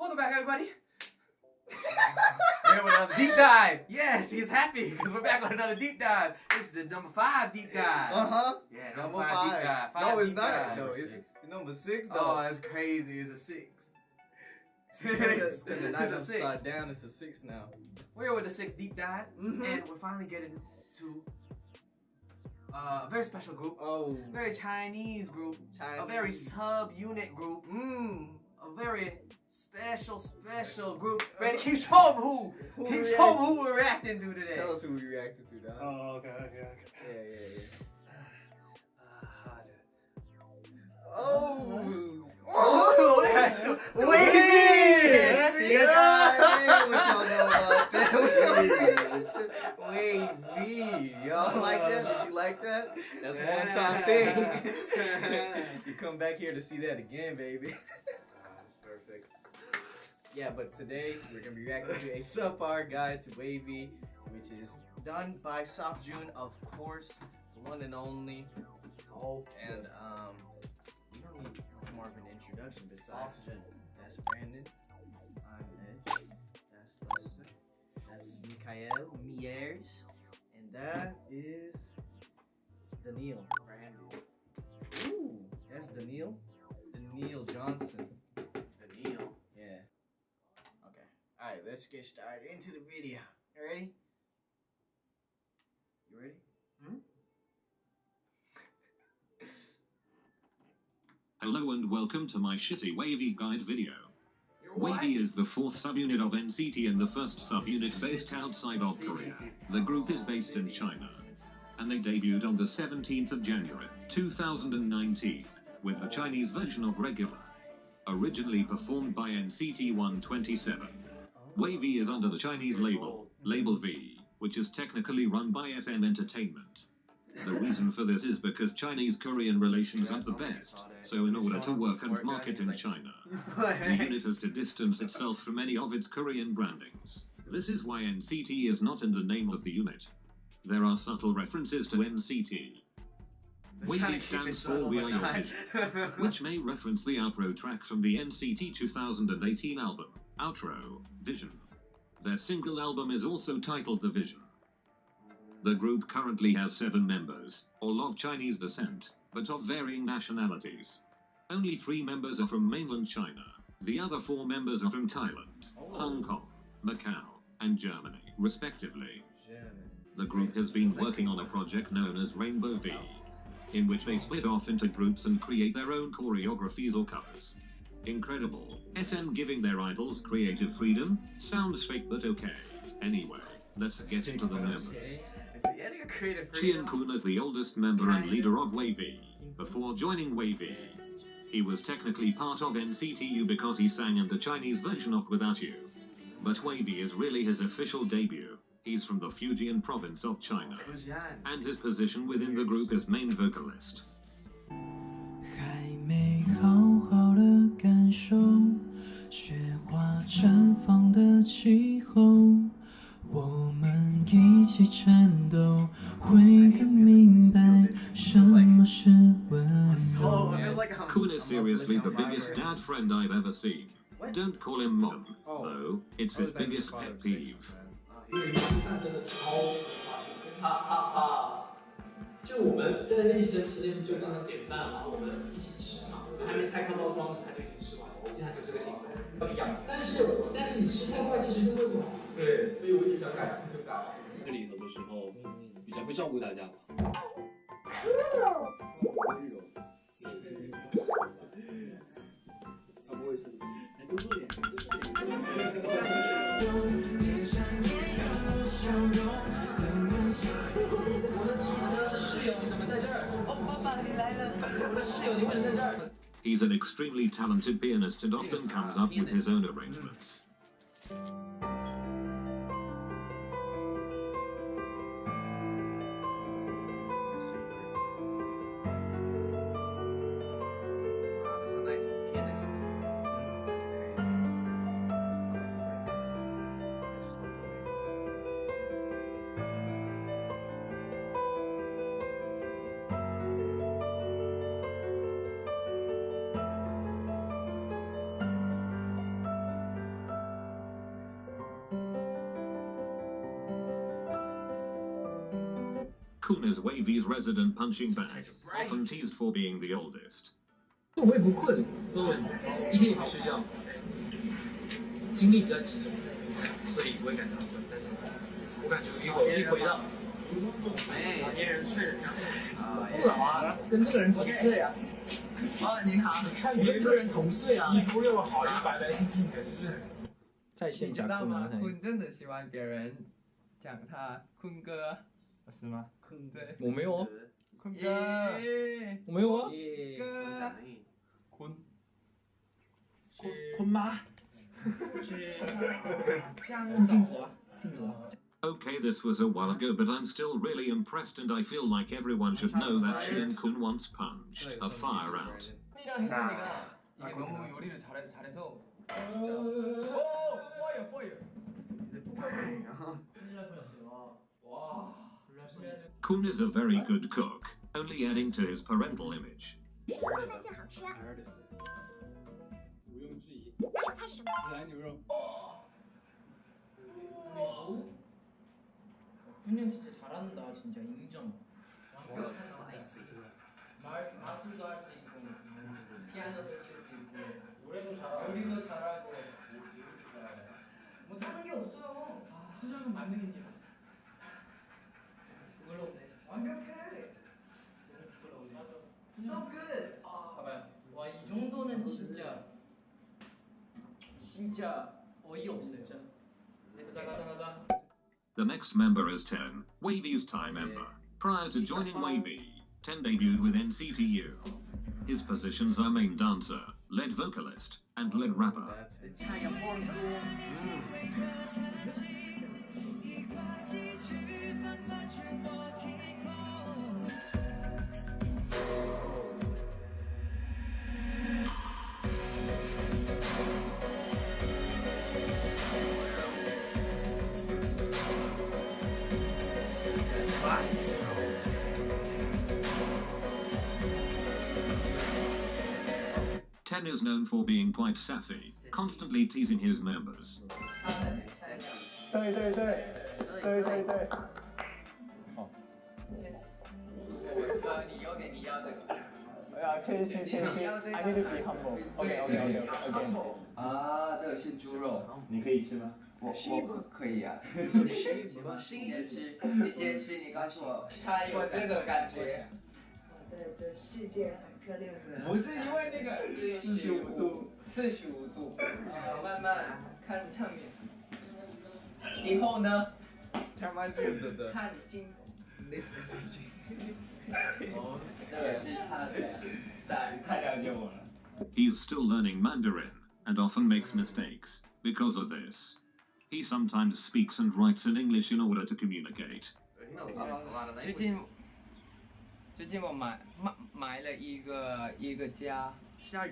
Welcome back, everybody. We're on another deep dive. Yes, he's happy because we're back on another deep dive. This is the number 5 deep dive. Yeah, number 5 deep dive. No, it's not. No, it's number 6. Though. Oh, that's crazy. It's a 6. It's a 6. Upside down, it's a 6 now. We're with the 6th deep dive, and we're finally getting to a very special group. Oh, very Chinese group. A very sub-unit group. A very special group. Ready? Can you show them who? Can you show them who we're reacting to today? Tell us who we reacted to, Don. Oh, okay. Yeah. Oh, that's WayV! WayV, y'all like that? Did you like that? That's a one-time thing. You come back here to see that again, baby. Perfect. Yeah, but today we're gonna be reacting to a subpar guide to WayV, which is done by Soft June, of course, the one and only. And we don't need more of an introduction besides Soft June. That's Brandon. I'm Edge. That's Lester. That's Mikael Miers, and that is Daniil. Brandon. Ooh, that's Daniil. Daniil Johnson. Alright, let's get started into the video. You ready? You ready? Hello and welcome to my shitty WayV guide video. WayV is the 4th subunit of NCT and the 1st subunit based outside of Korea. The group is based in China. And they debuted on the 17th of January, 2019, with a Chinese version of Regular. Originally performed by NCT 127. WayV is under the Chinese label, Label V, which is technically run by SM Entertainment. The reason for this is because Chinese-Korean relations are the best, so in order to work and market in China, the unit has to distance itself from any of its Korean brandings. This is why NCT is not in the name of the unit. There are subtle references to NCT. WayV stands for We Are Your Vision, which may reference the outro track from the NCT 2018 album. Outro, Vision. Their single album is also titled The Vision. The group currently has 7 members, all of Chinese descent, but of varying nationalities. Only 3 members are from mainland China. The other 4 members are from Thailand, Hong Kong, Macau, and Germany, respectively. The group has been working on a project known as Rainbow V, in which they split off into groups and create their own choreographies or covers. Incredible, SM giving their idols creative freedom. Sounds fake, but okay. Anyway, let's get into the members. Kun is the oldest member and leader of WayV. Before joining WayV, he was technically part of NCT U because he sang in the Chinese version of Without You. But WayV is really his official debut. He's from the Fujian province of China, and his position within the group is main vocalist. Kun is seriously the biggest dad friend I've ever seen. Don't call him mom, though. It's his biggest pet peeve. He's an extremely talented pianist and often comes up with his own arrangements. Kun is WayV's resident punching bag, often teased for being the oldest. Okay, this was a while ago, but I'm still really impressed, and I feel like everyone should know that she and Kun once punched a fire out. Kun is a very good cook, only adding to his parental image. So good. The next member is Ten, WayV's Thai member. Prior to joining WayV, Ten debuted with NCT U. His positions are main dancer, lead vocalist, and lead rapper. Ten is known for being quite sassy, constantly teasing his members. I need to be humble. Okay. 不是因为那个45度， He's still learning Mandarin and often makes mistakes. Because of this, he sometimes speaks and writes in English in order to communicate. 最近我买了一个家 Ten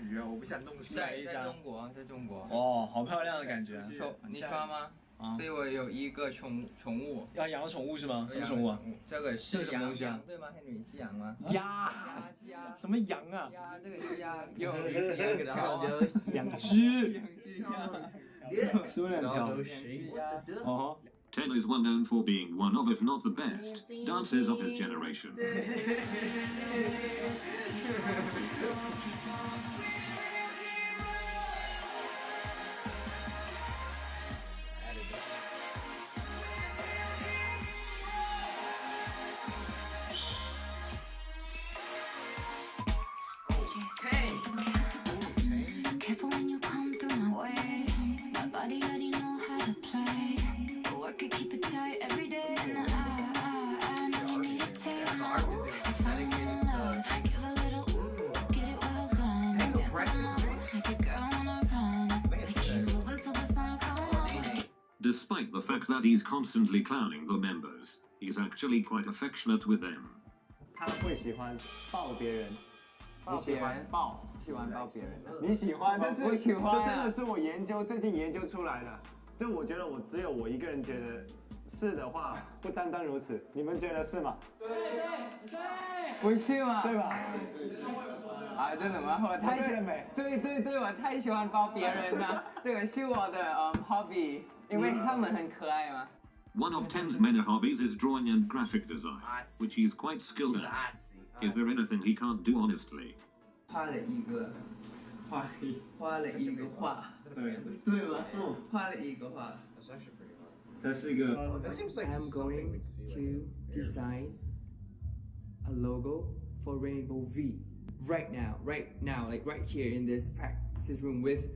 is well known for being one of, if not the best, dancers of his generation. Despite the fact that he's constantly clowning the members, he's actually quite affectionate with them. One of Ten's many hobbies is drawing and graphic design, which he's quite skilled at. Is there anything he can't do honestly? 画了一个画 That's actually pretty hard. That seems like I'm going to design a logo for Rainbow V right now, like right here in this practice room with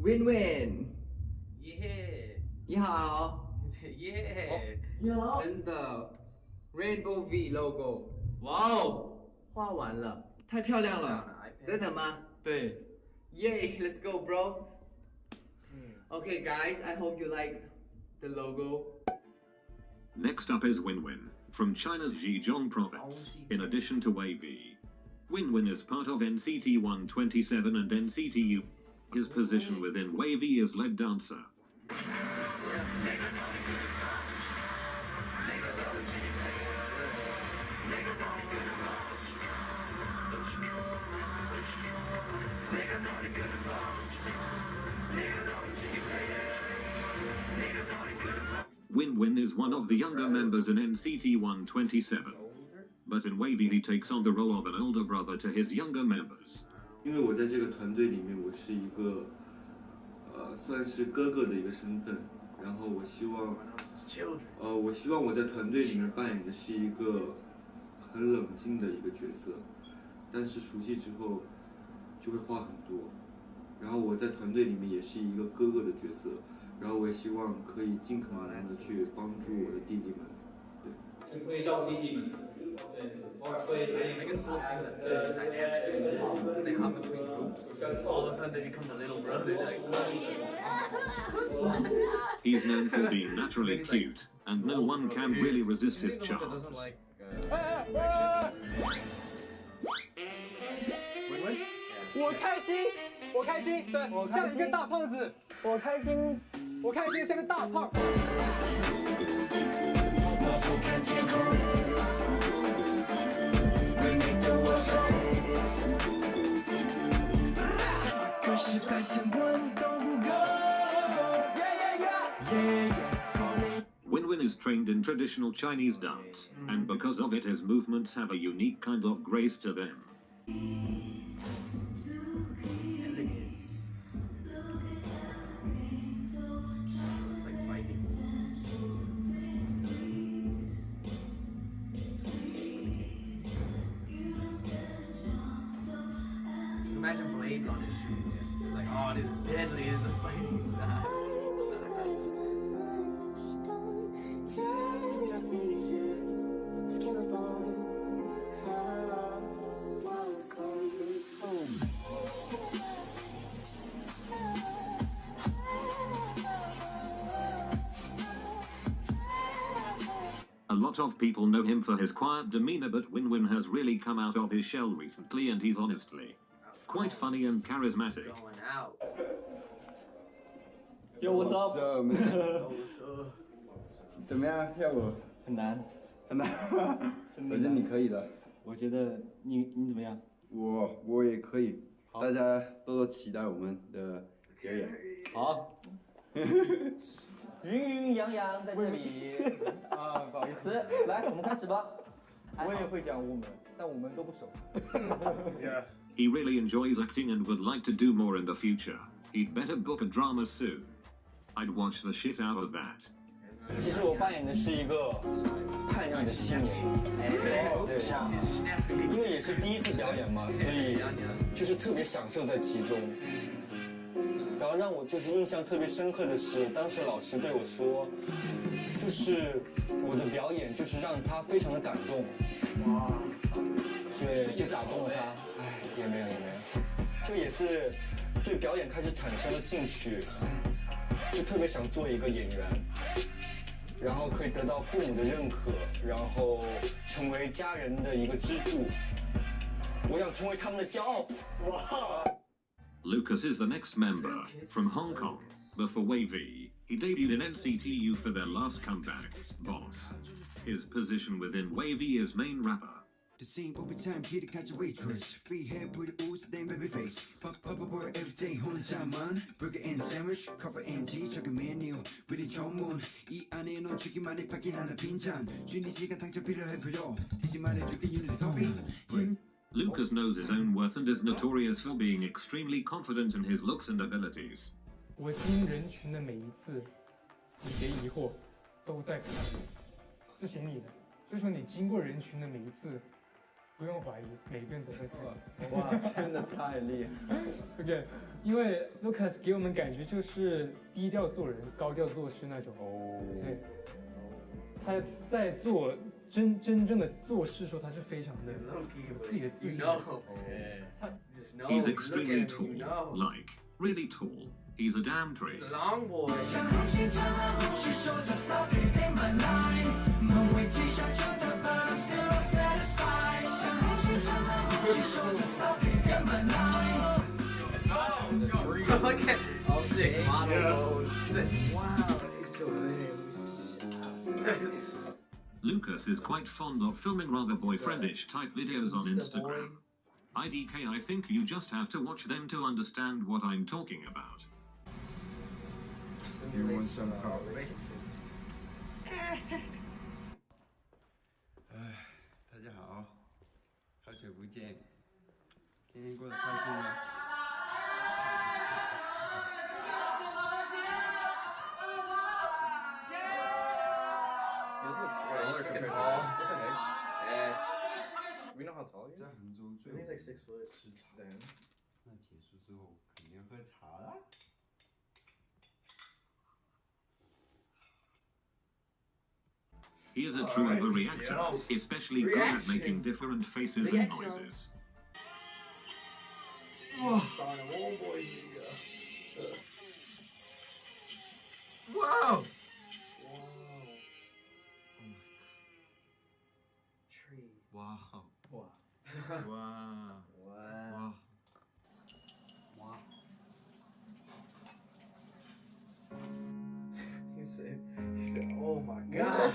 Winwin. Yeah. 你好. Yeah. Oh, 真的 Rainbow V logo. Wow. 画完了. 太漂亮了. 真的吗? 对. Yay, let's go, bro. Okay, guys, I hope you like the logo. Next up is Winwin from China's Zhejiang province. In addition to WayV, Winwin is part of NCT 127 and NCT U. His position within WayV is lead dancer. Winwin is one of the younger members in NCT 127, but in WayV he takes on the role of an older brother to his younger members. 算是哥哥的一个身份 I guess they hop between groups. All of a sudden they become the little brother. Like, he's known for being naturally cute, and no one can really resist his charms. Winwin is trained in traditional Chinese dance, and because of it his movements have a unique kind of grace to them. Imagine blades on his shoes. It's like, oh, this is deadly, this is a fighting style. A lot of people know him for his quiet demeanor, but Winwin has really come out of his shell recently, and he's honestly quite funny and charismatic. Going out. Yo, what's up? Yo, what's up? 怎么样？ 跳舞？ 很难。 很难？ 我觉得你可以的。 我觉得你怎么样？ 我也可以。 大家多多期待我们的表演。 好。 云云洋洋在这里。 不好意思。 来，我们开始吧。 He really enjoys acting and would like to do more in the future. He'd better book a drama soon. I'd watch the shit out of that. Lucas is the next member from Hong Kong. Before WayV, he debuted in NCT U for their last comeback, Boss. His position within WayV is main rapper. The same over time, here to catch a waitress. Free hair, put it all to them, baby face. Pop a boy every day, holding time on. Burger and sandwich, cover and tea, chuck a man, with a drum on. Eat on 안에 넌 죽기만 해 밖에 하나 빈잔 준이 시간 당장 필요해 필요 되지 말해줄 이 유니티 커피 Lucas knows his own worth and is notorious for being extremely confident in his looks and abilities. 我听人群的每一次你别疑惑都在看是写你的就说你经过人群的每一次不用怀疑每个人都在看哇真的太厉害了 OK 因为 Lucas 给我们感觉就是低调做人高调做事那种哦对他在做真正的做事的时候他是非常的自己的自信 He's extremely tall like really tall He's a damn tree. He's a long boy. Look at all sick models. Wow, it's so lame. Lucas is quite fond of filming rather boyfriendish type videos on Instagram. IDK, I think you just have to watch them to understand what I'm talking about. Do you want some coffee? We know how tall he is. I think he's like 6 foot. He is a true overreactor, especially good at making different faces and noises. Wow! Tree. Wow. Wow. Wow. Wow. Wow. He said, oh my God.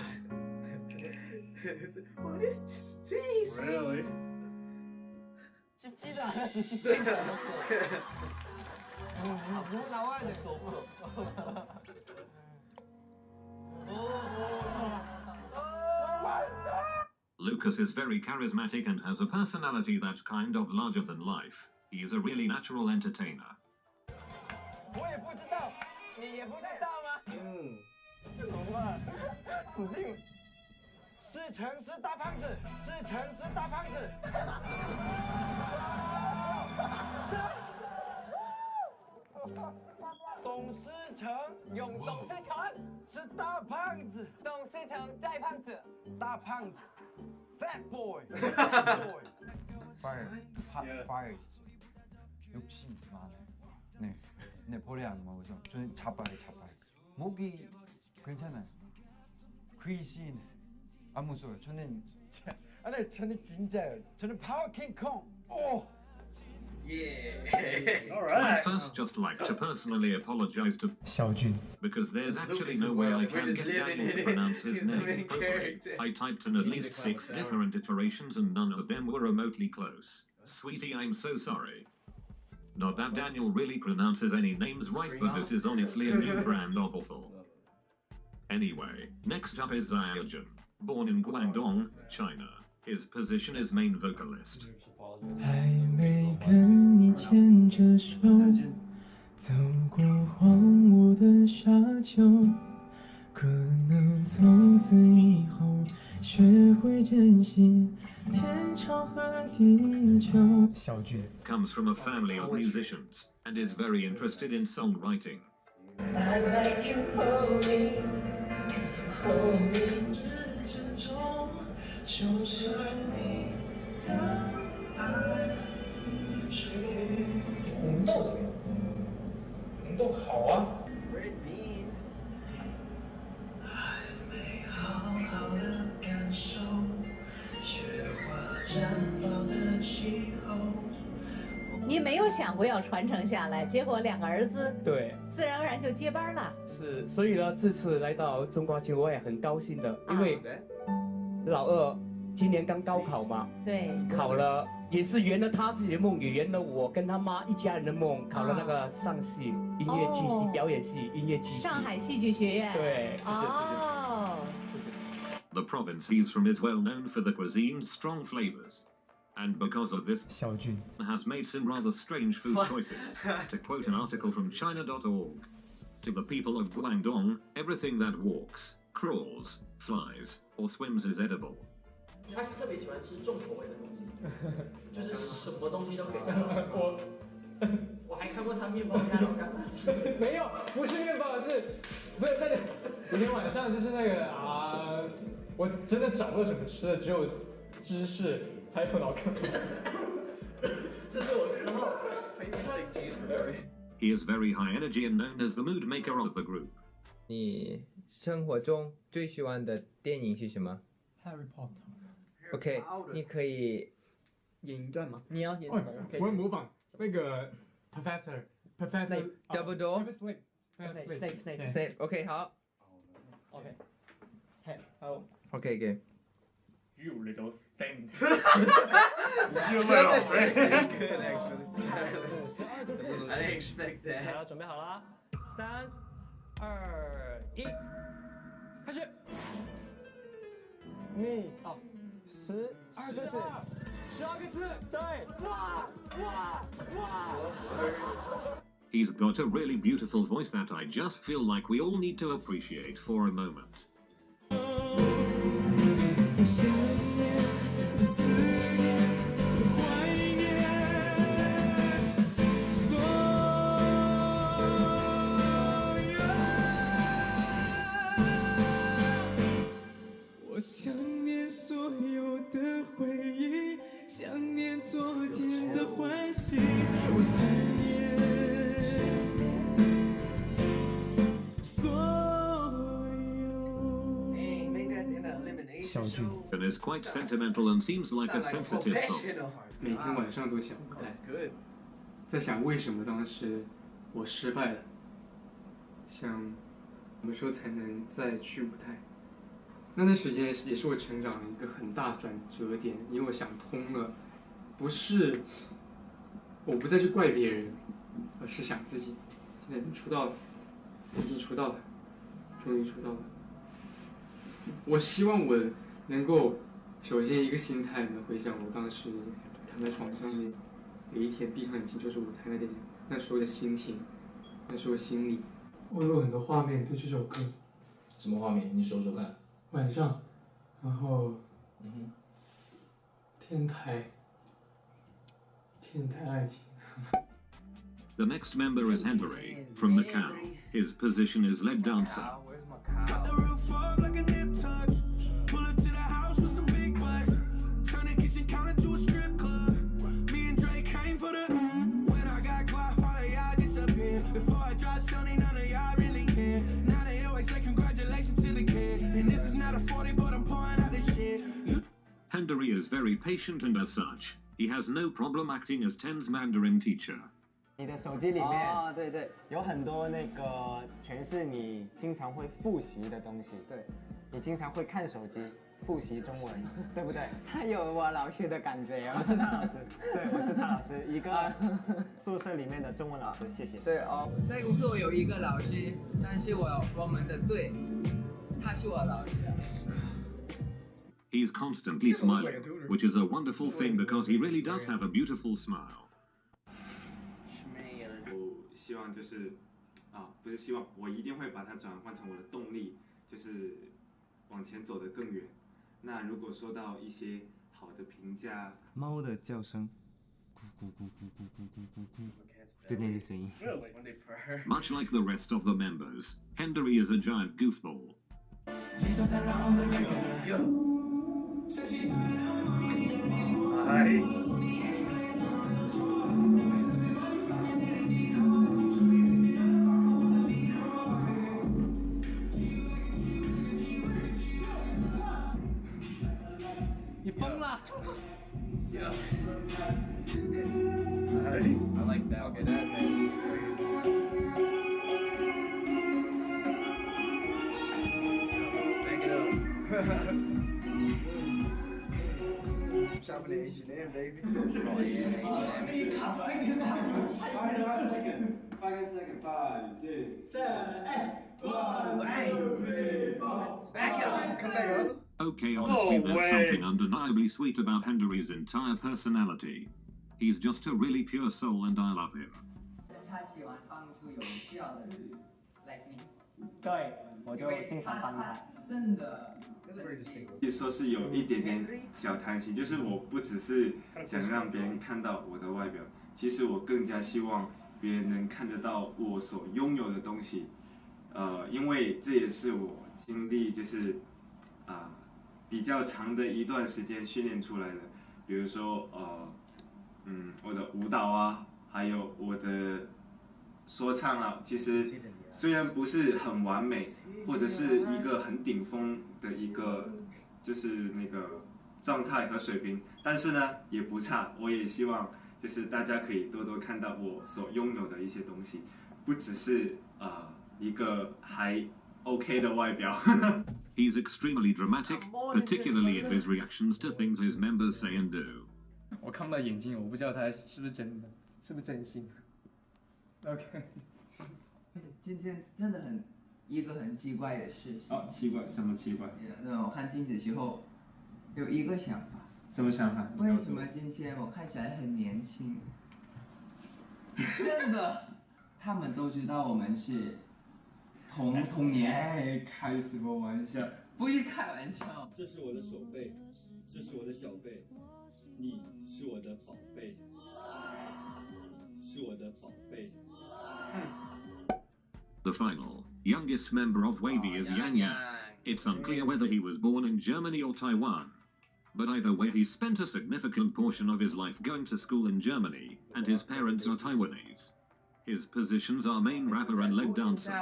What is this taste? Really? Lucas is very charismatic and has a personality that's kind of larger than life. He is a really natural entertainer. Fat boy. Fire. Hot fire. 욕심 많아. 네. 네, 버려 안 먹어서. 저는 자빠요. 목이 괜찮아요. 귀신. 안 무서워요. 저는 진짜요. 저는 파워 킹콩. 오. Yeah. All right. I first just like to personally apologize to Xiaojun because there's actually no way I can get Daniel to pronounce his name properly. I typed in at least 6 different iterations and none of them were remotely close. Sweetie, I'm so sorry. Not that Daniel really pronounces any names right, but this is honestly a new brand of awful. Anyway, next up is Xiaojun, born in Guangdong, China. His position is main vocalist. Comes from a family of musicians and is very interested in songwriting. I like you, hold me. 红豆怎么样？红豆好啊。Red bean。还没好好的感受雪花绽放的气候。你没有想过要传承下来，结果2个儿子对，自然而然就接班了。是，所以呢，这次来到中国青，我也很高兴的，因为。老二今年刚高考嘛，对，考了也是圆了他自己的梦，也圆了我跟他妈一家人的梦。考了那个上戏音乐剧系、表演系音乐剧系。上海戏剧学院。对，就是。哦。就是。The province he's from is well known for the cuisine's strong flavors, and because of this, Xiaojun has made some rather strange food choices. To quote an article from China.org, to the people of Guangdong, everything that walks, crawls, flies, or swims is edible. 他是特别喜欢吃重口味的东西，就是什么东西都可以加到。我还看过他面包加老干妈吃，没有，不是面包，是，不是那个。昨天晚上就是那个啊，我真的找不到什么吃的，只有芝士还有老干妈。这是我，然后。He is very high energy and known as the mood maker of the group. 你生活中最喜欢的电影是什么 ？Harry Potter。 OK， 你可以演一段吗？你要演什么？我模仿那个 Professor Double Door Snape。OK， 好。OK， 好。OK， You little thing。不要再说了。I expect that。好了，准备好了，3、2、1，开始。好。 He's got a really beautiful voice that I just feel like we all need to appreciate for a moment. Kun is quite sentimental and seems like a sensitive soul. 每天晚上都想不开，在想为什么当时我失败了，想什么时候才能再去舞台。那段时间也是我成长一个很大转折点，因为我想通了，不是我不再去怪别人，而是想自己。现在出道了，已经出道了，终于出道了。 我希望我能够，首先一个心态能回想我当时躺在床上面，有一天闭上眼睛就是舞台那点，那时候的心情，那时候心里，我有很多画面对这首歌。什么画面？你说说看。晚上，然后，天台爱情。The next member is Hendery from Macau. His position is lead dancer. Hendery is very patient and as such, he has no problem acting as Ten's Mandarin teacher. 你的手机里面啊，对对，有很多那个全是你经常会复习的东西。对，你经常会看手机复习中文，对不对？他有我老师的感觉，我是他老师，对，我是他老师，一个宿舍里面的中文老师，谢谢。对哦，在公司我有一个老师，但是我们的队，他是我老师。 He's constantly smiling, which is a wonderful thing because he really does have a beautiful smile. 希望就是，不是希望，我一定会把它转换成我的动力，就是往前走得更远。那如果收到一些好的评价，猫的叫声，咕咕咕咕咕咕咕咕咕的那个声音。Much like the rest of the members, Hendery is a giant goofball. I like that. Okay, that makes it great. Back it up. shopping at H&M, baby. Five seconds. 5, 6, 7, 8. 1, 2, 3, 4. Back up. Come back up. Okay, honestly, there's something undeniably sweet about Hendery's entire personality. He's just a really pure soul, and I love him. Like me. He's extremely dramatic, particularly in his reactions to things his members say and do. Okay. 今天真的很 一个很奇怪的事情 奇怪？ 什么奇怪？ 我看镜子之后 有一个想法 什么想法？ 为什么今天我看起来很年轻？ 真的！ 他们都知道我们是 同年。 开什么玩笑？ 不是开玩笑。 这是我的手背， 这是我的小背， 你是我的宝贝， 是我的宝贝。 The final, youngest member of WayV is Yang Yang. It's unclear whether he was born in Germany or Taiwan. But either way, he spent a significant portion of his life going to school in Germany, and his parents are Taiwanese. His positions are main rapper and leg dancer.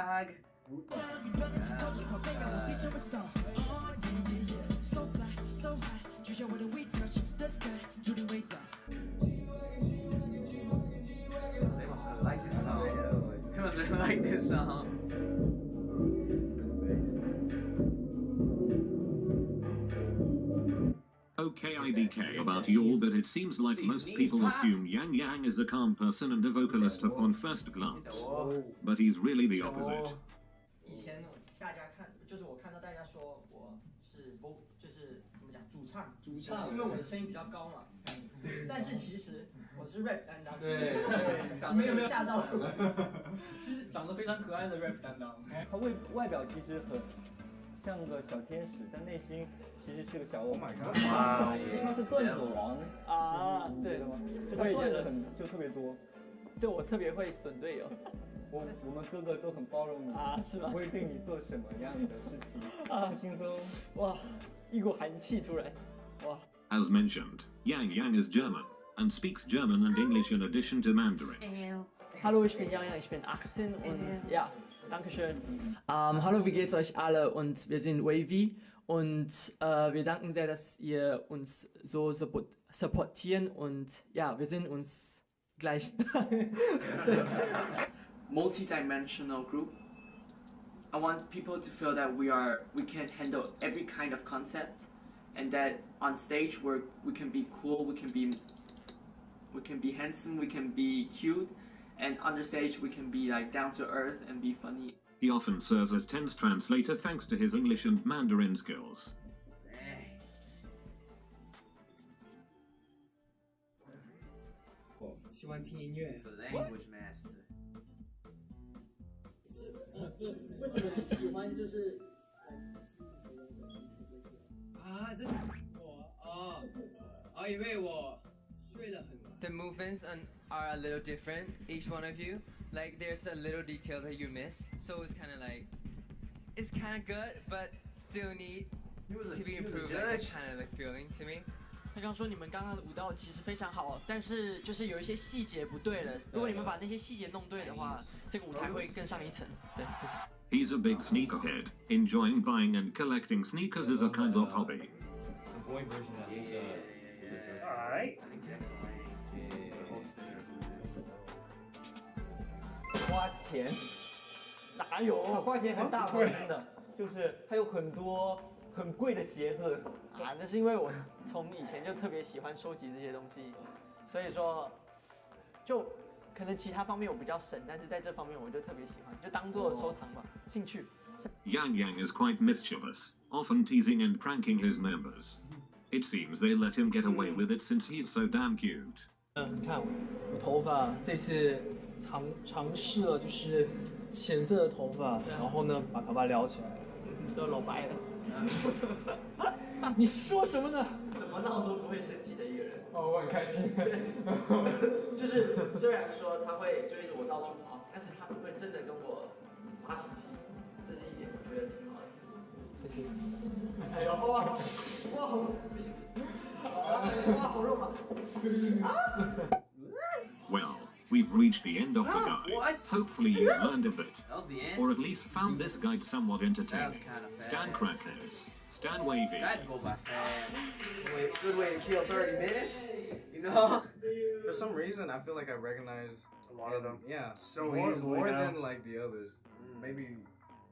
Like this song. Okay, IDK, about y'all, but it seems like most people assume Yang Yang is a calm person and a vocalist upon first glance. But he's really the opposite. 但是其实我是 rap 担当， As mentioned, Yang Yang is German and speaks German and English in addition to Mandarin. Hallo, ich bin Yang Yang, ich bin 18 und ja, danke schön. Hallo, wie geht's euch alle? Und wir sind WayV und wir danken sehr, dass ihr uns so supportieren und ja, wir sehen uns gleich. Multidimensional group. I want people to feel that we can handle every kind of concept. And that on stage where we can be cool, we can be handsome, we can be cute, and on the stage we can be like down to earth and be funny. He often serves as Ten's translator thanks to his English and Mandarin skills. Language master. The movements are a little different, each one of you. Like, there's a little detail that you miss, so it's kind of like, it's kind of good, but still need to be improved. That's kind of the feeling to me. 他刚说你们刚刚的舞蹈其实非常好，但是就是有一些细节不对了。如果你们把那些细节弄对的话，这个舞台会更上一层。对。 He's a big sneakerhead, enjoying buying and collecting sneakers is a kind of hobby. The boy version of Lisa. Yeah. Alright. Yeah. 花钱。哪有？花钱很大方的，就是他有很多。很贵的鞋子啊，那是因为我从以前就特别喜欢收集这些东西，所以说就可能其他方面我比较省，但是在这方面我就特别喜欢，就当做收藏吧，兴趣。Yang Yang is quite mischievous, often teasing and pranking his members. It seems they let him get away with it since he's so damn cute. 你看我头发这次尝试了就是浅色的头发，然后呢把头发撩起来。 都老白了，你说什么呢？怎么闹都不会生气的一个人。哦，我很开心。就是虽然说他会追着我到处跑，但是他不会真的跟我发脾气，这是一点我觉得挺好的。谢谢。哎呦，哇，哇好，哇好肉麻。啊 Well, we've reached the end of the guide. What? Hopefully you learned a bit. That was the end. Or at least found this guide somewhat entertaining. That was Stan Crackers. Stan WayV. Guys go by fast. Good way to kill 30 minutes. You know? For some reason, I feel like I recognize a lot of them. Yeah. So easily. More than like the others. Maybe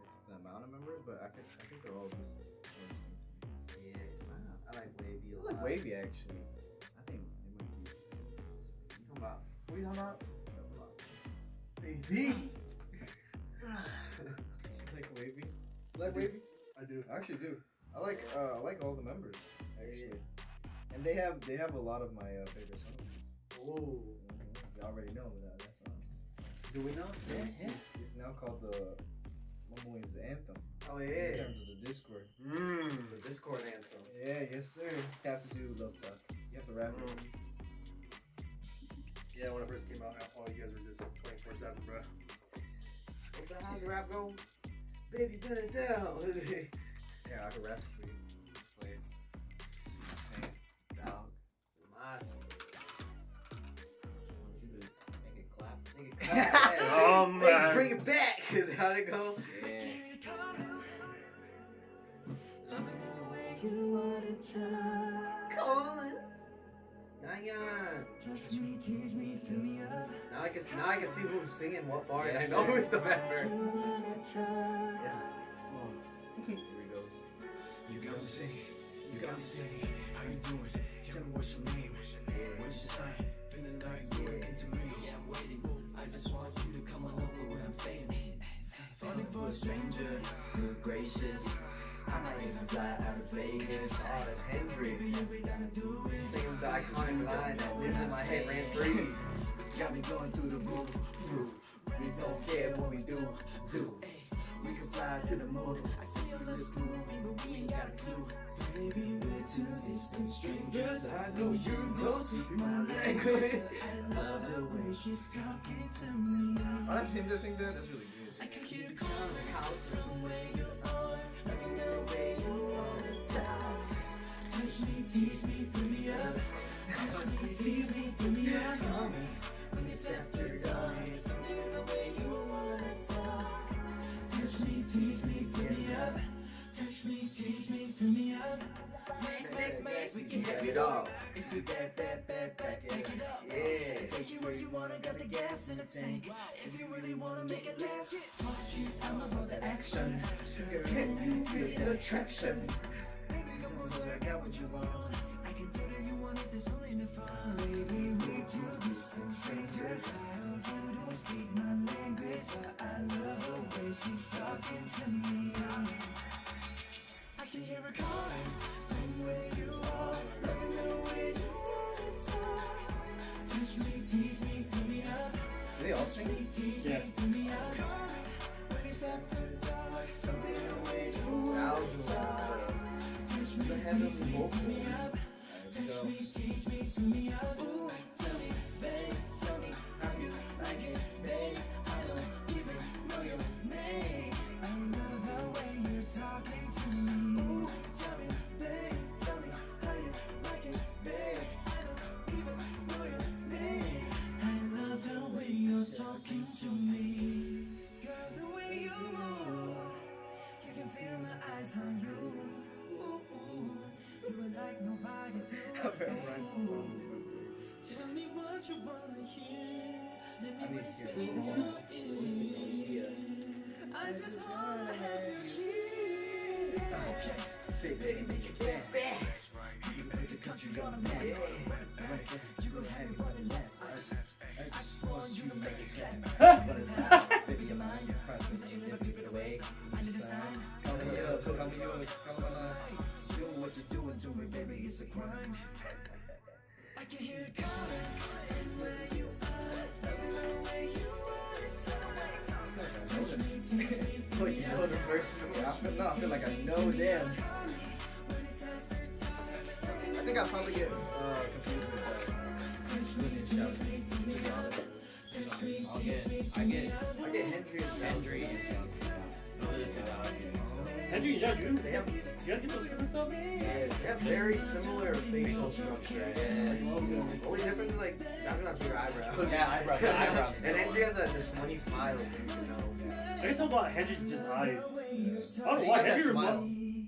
it's the amount of members, but I think they're all just interesting to me. Yeah. Wow. I like WayV a lot. I like WayV actually. I think it might be. You talking about? What are you talking about? WayV! Like WayV? You like WayV? I do. I actually do. I like all the members actually, and they have a lot of my favorite songs. Oh, you already know about that song. Do we know? Yes. Yeah. It's now called the Winwin's anthem. Oh yeah. In terms of the Discord. It's the Discord anthem. Yeah, yes sir. You have to do love talk. You have to rap it. Yeah, when it first came out, all you guys were just 24/7, bro. What's that? How's your rap go? Baby, turn it down. Yeah, I can rap it for you. Just play it. See my sing. Dog. See my sing. Make it clap. Make it clap. Hey, oh man. Hey, bring it back. Is how it go? Yeah. Calling. Yang Yang. Touch me, tease me, fill me up. Now I can see who's singing what part. Yeah, and I know who's the member. Yeah. Come on. Here he goes. You got me singing. How you doing? Tell me what's your name. What's your sign? Feeling like you're into me. Yeah, I'm waiting. I just want you to come on over what I'm saying. Falling for a stranger. Good gracious. I might even fly out of Vegas. Oh, that's Henry. Singing the iconic line that lives in my head ran free. Got me going through the roof. We don't care what we do. We can fly to the moon. I see your lips moving, but we ain't got a clue. Baby, we're two distant strangers. I know you don't speak my language. I love the way she's talking to me. Oh, that's him just singing that? That's really good. I can hear you calling out from where you are. Touch me, tease me, fill me up. Touch me, tease me, fill me up. Call me when it's after dark. Something in the way you wanna talk. Touch me, tease me, fill me up. Touch me, tease me, fill me up. Next, we can have it all. If you back, pick it up. Yeah. Take you where you wanna, got the gas in the tank. If you really wanna make it last, watch you, I'm about the action. Can you feel the attraction? I got what you want. I can tell that you wanted this only in the fun. Baby, we're two distant strangers. I know you don't speak my language, but I love the way she's talking to me. I can hear her calling from where you are. Loving the way you wanna talk. Touch me, tease me, fill me up. Do they all sing? Yeah. When it's after dark, something in the way you wanna talk. The head of the vocal. Touch me, tease me, fill me up. Ooh, tell me how you like it, babe. I don't even know your name. I love the way you're talking to me. Ooh, tell me how you like it, babe. I don't even know your name. I love the way you're talking to me. Girl, the way you move, you can feel my eyes on you. Do it like nobody do. Tell me what you wanna hear. Let me whisper in your ear. I just wanna have you here. Okay. baby, make it fast. That's right. You can put the country on the map. Yeah. You gon' have it running last. I just want you to make it clap. But it's not, baby, you're mine. Your problems, I ain't never give it away. I need a sign. Come here, come yours, come on. Do what you do and do it, baby, it's a crime. I can hear it calling. And where you are, loving the way you are, it's alright. Like, you know the verse. I feel like I know them. I think I probably get confused with Xiaojun. I get Henry and Xiaojun. You don't think those different stuff? Yeah, they have very similar facial structure. The only difference is like Xiaojun has bigger eyebrows. Yeah, eyebrows. And Henry has this funny smile. I can tell about Henry's just eyes. I don't know why.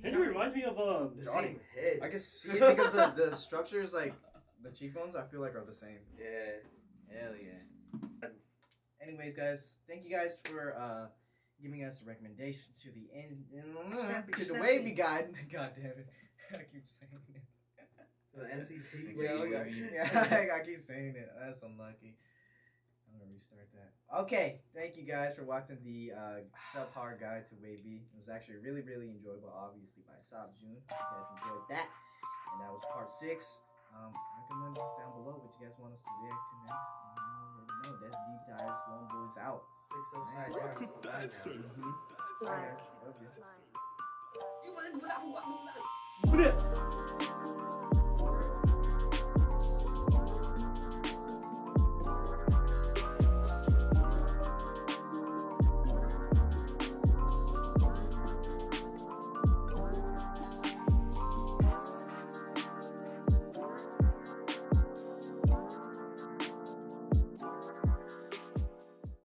Henry reminds me of the same head. I can see it because the structure is like the cheekbones. I feel like are the same. Yeah, hell yeah. Anyways, guys, thank you guys for giving us a recommendation to the end. To the WayV guide. God damn it! I keep saying it. The NCT WayV. Yeah, I keep saying it. That's unlucky. I'm gonna restart that. Okay, thank you guys for watching the subpar guide to WayV. It was actually really enjoyable, obviously by Soft June. You guys enjoyed that, and that was part 6. Recommend us down below what you guys want us to react to next. No, that's deep dives. Long boys out. 6 outside.